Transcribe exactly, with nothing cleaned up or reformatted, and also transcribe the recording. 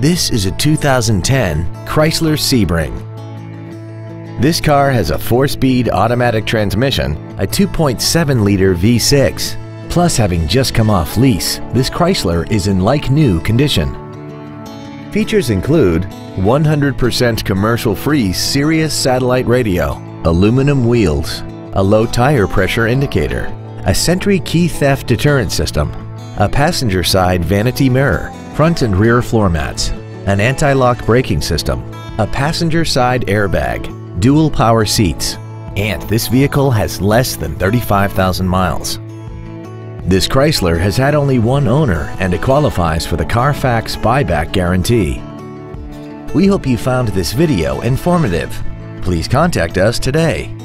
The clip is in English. This is a two thousand ten Chrysler Sebring. This car has a four-speed automatic transmission, a two point seven liter V six. Plus, having just come off lease, this Chrysler is in like-new condition. Features include one hundred percent commercial-free Sirius satellite radio, aluminum wheels, a low tire pressure indicator, a Sentry key theft deterrent system, a passenger side vanity mirror, front and rear floor mats, an anti-lock braking system, a passenger side airbag, dual power seats, and this vehicle has less than thirty-five thousand miles. This Chrysler has had only one owner and it qualifies for the Carfax buyback guarantee. We hope you found this video informative. Please contact us today.